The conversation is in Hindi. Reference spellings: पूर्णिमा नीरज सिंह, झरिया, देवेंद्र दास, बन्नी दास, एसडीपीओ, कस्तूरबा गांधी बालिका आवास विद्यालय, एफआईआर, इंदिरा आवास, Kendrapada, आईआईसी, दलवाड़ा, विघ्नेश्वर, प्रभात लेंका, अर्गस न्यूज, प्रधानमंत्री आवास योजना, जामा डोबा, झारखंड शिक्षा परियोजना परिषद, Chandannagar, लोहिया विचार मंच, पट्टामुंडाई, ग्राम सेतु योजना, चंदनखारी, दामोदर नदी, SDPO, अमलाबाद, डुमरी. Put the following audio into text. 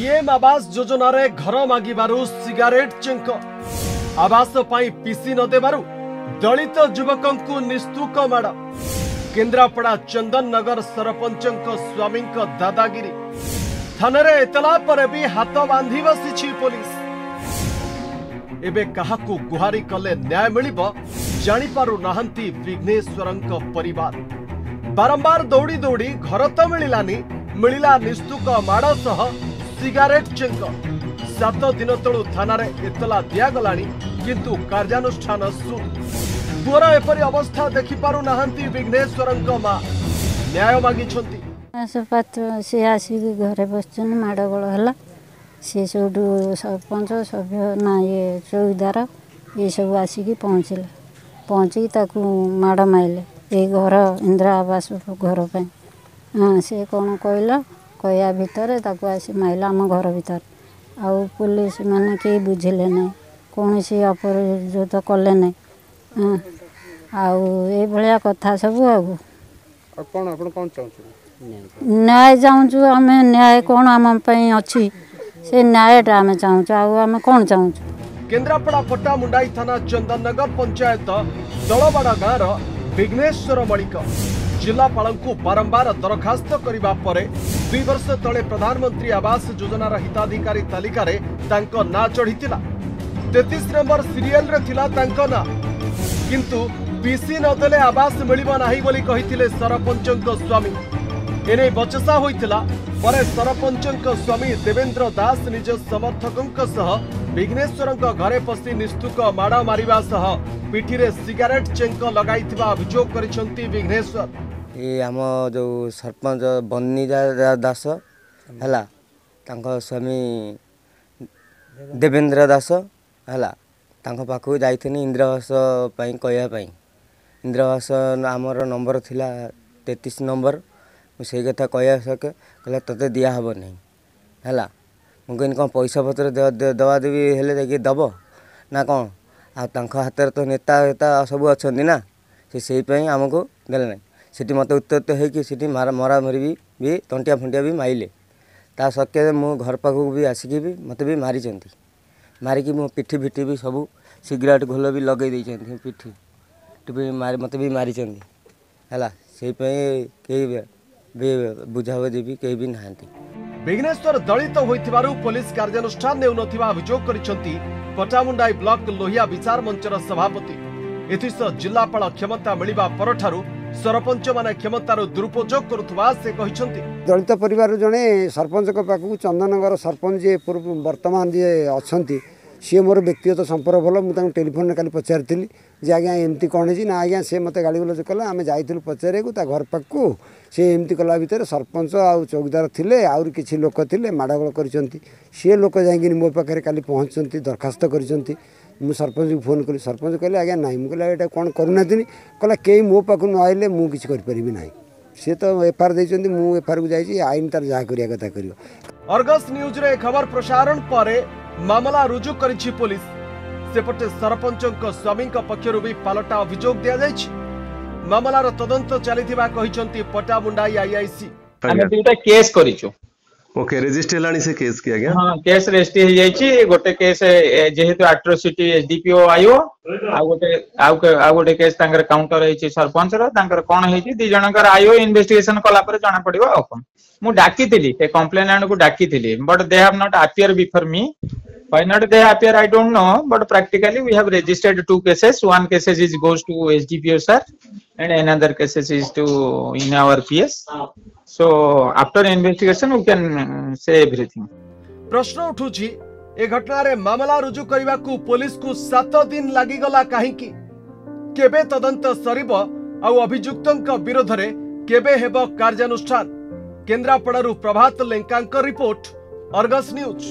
पीएम आवास योजन घर मागव सिगारेट चेंक आवास पिसी नदेबारू दलित युवक निस्तुक माड़ केन्द्रापड़ा चंदननगर सरपंच स्वामी दादागिरी थाना एतला पर भी हाथ बांधि बसी पुलिस एबे कहा गुहारी कले न्याय मिलिबो जानी पारु नाहंती विघ्नेश्वरंक परिवार बारंबार दौड़ी दौड़ी घर तो मिलानी मिला निस्तुक माड़ सह सिगारेट चेंक 7 दिन तलु थाना रे इतला दिगला किंतु कार्यानुष्ठान शून्य पुअर एपरी अवस्था देखि पारु नाहंती विघ्नेश्वरंक मां न्याय मागिछंती से आसिक घरे बसछन माड़ गोल हला सी सब सरपंच सभ्य ना ये चौकीदार ये सब आसिकी पहुँचला पहुँचिक माड़ मारे ये घर इंदिरा आवास घर पर हाँ सी कौन कहला कह भर आसी माइला आम घर भर आ पुलिस मैंने कहीं बुझे ना कौन सी अपराध कले ना आया कथा सब न्याय चाहूँ आम न्याय कौन आम अच्छी से न्याय आम चाहूँ आम कौन चाहूँ। केन्द्रापड़ा पट्टामुंडाई थाना चंदननगर पंचायत दलवाड़ा गाँव विघ्नेश्वर मणिक जिलापाल को बारंबार दरखास्त करने पर 2 वर्ष तले प्रधानमंत्री आवास योजनार हिताधिकारी तालिका ना चढ़ी 33 नंबर सीरियल ना किंतु पीसी नदेले आवास मिलिबो नाही बोली कहिथिले सरपंचक स्वामी एने बचसा होइतिला परे सरपंचक स्वामी देवेंद्र दास निज समर्थकों सह विघ्नेश्वरों घरे पसी निस्तुक माड़ मारिबा सह पिठी रे सिगारेट चेंक लगाइथिबा अभियोग करिसंती विघ्नेश्वर। ए हम जो सरपंच बन्नी दास हला तांको स्वामी देवेंद्र दास हला तांको पाखु जाइथिनी इंद्रवास पई कहया पई इंद्रवास आमर नंबर थिला 33 नंबर से कथा कह सके कहला तोते दिया हब नहीं है मुझे कौन पैसा पत्र दवा देवी हेल्ले दब ना कौन आत तो नेता सब अच्छा ना से आमको देना सीटी मत उत्तर होटी मरा मरी भी तंटिया फंटिया भी मारे ता सके मो घर पाखक भी आसिक भी मत भी मारी मारिकी मो पिठी फिटी भी सब सिगरेट घोल भी लगे पिठी भी मत भी मारी है से बुझाबुझी भी कहीं भी ना विघ्नेश्वर दलित हो पुलिस कार्यानुष्ठान अभियोग करछंती पट्टामुंडाई ब्लॉक लोहिया विचार मंचर सभापति एथिस जिलापाल क्षमता मिलवा पर सरपंच माने क्षमतार दुरुपयोग करुवा से कहिसंती। दलित परिवार जने सरपंच पाखु चंदननगर सरपंच जे वर्तमान जे अछंती सी मोर व्यक्तिगत संपर्क भल मुझे टेलीफोन कल पचारि जे आज्ञा एमती कौन है ना आज्ञा सी मत गाड़ी गलज कला आम जाइलु पचारेकू ता घर पाखू सी एमती कला भितर सरपंच आउ चौकीदार थे आउरी किसी लोक थे माड़गोल करोक जा मो पाखे कल पहुँच दरखास्त कर सरपंच को फोन कली सरपंच कहले आज्ञा ना मुझे कौन करना कहला कई मो पाख न आइले मुझे किसी ना सी तो एफआईआर देते मुझे एफआईआर को जा आईन तार जहाँ कथा कर। अर्गस न्यूज रे खबर प्रसारण पर मामला रुजु करिछि पुलिस सेपटे सरपंचक स्वामी पक्षरु भी पालटा अभियोग दिया जाइछि मामलार तदंत चलिथिबा कहिसंती पट्टामुंडाई आईआईसी हम दुटा केस करिछु ओके रजिस्टर लानी से केस किया गया हां केस रजिस्टर हे जाइछि गोटे केस जेहेतु एट्रोसिटी एसडीपीओ आयो आ गोटे केस तांकर काउंटर हे छि सरपंच रो तांकर कोन हे छि दी जनकर आयो इन्वेस्टिगेशन कला पर जाना पड़िबो आ कोन मु डाकिथिली ते कंप्लेनेंट को डाकिथिली but they have not appear before me why not they appear I don't know but practically we have registered 2 cases one cases is goes to SDPO sir and another cases is to in our PS so after investigation we can say everything। प्रश्न उठुछि ए घटना रे मामला रुजु करबा को पुलिस को 7 दिन लागि गला काहे कि केबे तदंत सरीबो आ अभियुक्तक विरोध रे केबे हेबो कार्यानुष्ठान। केन्द्रापड़ा रु प्रभात लेंकांक रिपोर्ट अर्गस न्यूज।